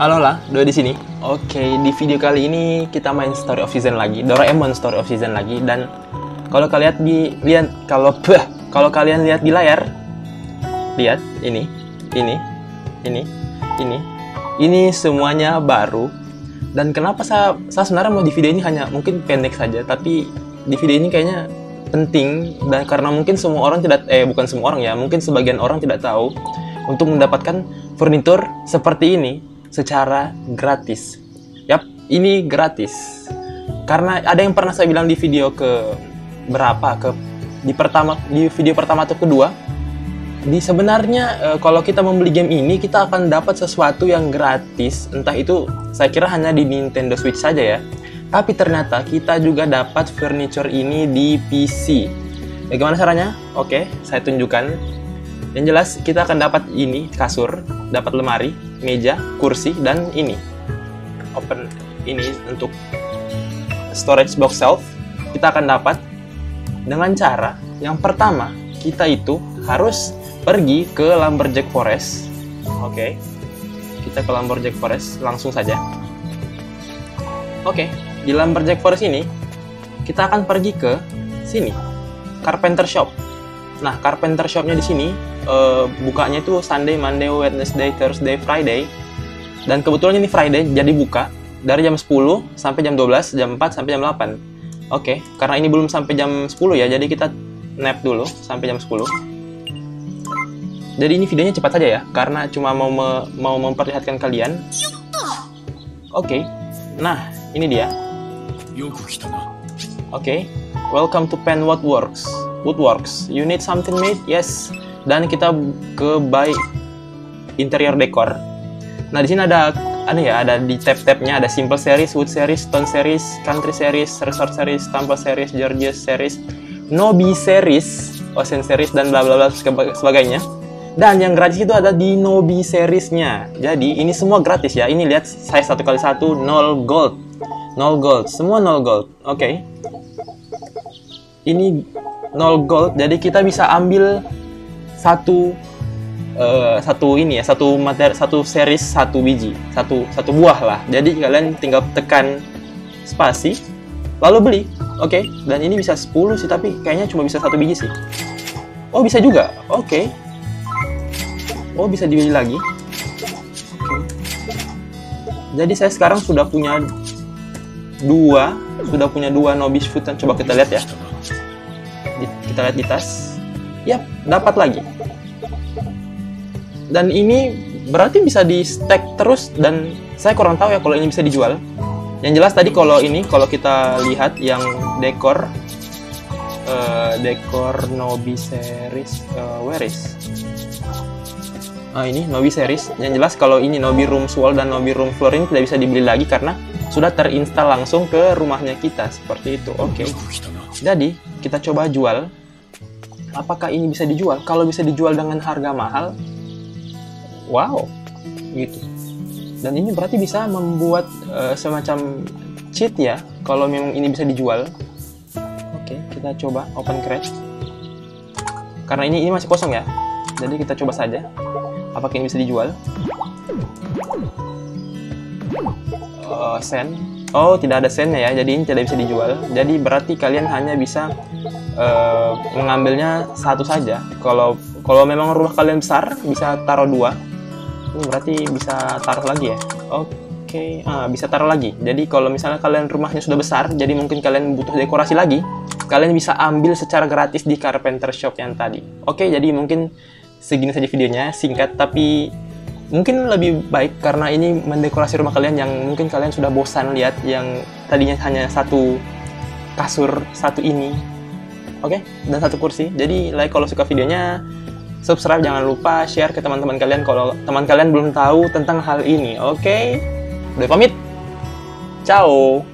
Halo lah, Doa di sini. Oke, di video kali ini kita main Story of Season lagi, Doraemon Story of Season lagi. Dan kalau kalian lihat di layar, lihat ini semuanya baru. Dan kenapa saya sebenarnya mau di video ini hanya mungkin pendek saja, tapi di video ini kayaknya penting dan karena mungkin semua orang tidak bukan semua orang ya, mungkin sebagian orang tidak tahu untuk mendapatkan furnitur seperti ini secara gratis. Yap, ini gratis. Karena ada yang pernah saya bilang di video ke berapa, di video pertama atau kedua, di sebenarnya kalau kita membeli game ini kita akan dapat sesuatu yang gratis. Entah itu saya kira hanya di Nintendo Switch saja ya. Tapi ternyata kita juga dapat furniture ini di PC. Bagaimana caranya? Oke, saya tunjukkan. Yang jelas kita akan dapat ini kasur, dapat lemari, meja, kursi, dan ini open ini untuk storage box shelf. Kita akan dapat dengan cara yang pertama, kita itu harus pergi ke Lumberjack Forest. Oke, kita ke Lumberjack Forest langsung saja. Oke, di Lumberjack Forest ini kita akan pergi ke sini, Carpenter Shop. Nah, Carpenter Shopnya di sini bukanya itu Sunday, Monday, Wednesday, Thursday, Friday. Dan kebetulan ini Friday, jadi buka dari jam 10 sampai jam 12, jam 4 sampai jam 8. Oke, karena ini belum sampai jam 10 ya, jadi kita nap dulu sampai jam 10. Jadi ini videonya cepat saja ya, karena cuma mau memperlihatkan kalian. Oke, nah ini dia. Oke, welcome to Penwood Works. Woodworks, you need something made? Yes. Dan kita ke buy interior decor. Nah, di sini ada di tab-tabnya ada simple series, wood series, stone series, country series, resort series, temple series, Georges series, Nobi series, ocean series, dan bla bla bla sebagainya. Dan yang gratis itu ada di Nobi seriesnya. Jadi ini semua gratis ya. Ini lihat saya 1x1 0 gold, 0 gold, semua 0 gold. Oke. Ini 0 gold, jadi kita bisa ambil satu series, satu buah lah. Jadi kalian tinggal tekan spasi lalu beli. Oke, dan ini bisa 10 sih, tapi kayaknya cuma bisa 1 biji sih. Oh, bisa juga. Oke. Oh, bisa dibeli lagi. Jadi saya sekarang sudah punya dua Nobi's Food. Coba kita lihat ya. Kita lihat di tas. Yap, dapat lagi. Dan ini berarti bisa di stack terus, dan saya kurang tahu ya kalau ini bisa dijual. Yang jelas tadi kalau kita lihat yang dekor Nobi series, where is? Ini Nobi series. Yang jelas kalau ini Nobi room wall dan Nobi room floor ini tidak bisa dibeli lagi karena sudah terinstall langsung ke rumahnya kita seperti itu. Oke. Jadi kita coba jual. Apakah ini bisa dijual? Kalau bisa dijual dengan harga mahal, wow, gitu. Dan ini berarti bisa membuat semacam cheat ya, kalau memang ini bisa dijual. Oke, kita coba open crate. Karena ini masih kosong ya, jadi kita coba saja. Apakah ini bisa dijual? Sen. Oh, tidak ada sennya ya, jadi ini tidak bisa dijual. Jadi berarti kalian hanya bisa mengambilnya satu saja. Kalau memang rumah kalian besar, bisa taruh 2. Ini berarti bisa taruh lagi ya. Oke, bisa taruh lagi. Jadi kalau misalnya kalian rumahnya sudah besar, jadi mungkin kalian butuh dekorasi lagi, kalian bisa ambil secara gratis di Carpenter Shop yang tadi. Oke, jadi mungkin segini saja videonya, singkat tapi mungkin lebih baik karena ini mendekorasi rumah kalian yang mungkin kalian sudah bosan lihat, yang tadinya hanya 1 kasur, 1 ini. Oke, dan 1 kursi. Jadi like kalau suka videonya, subscribe jangan lupa, share ke teman-teman kalian kalau teman kalian belum tahu tentang hal ini. Oke, udah pamit, ciao.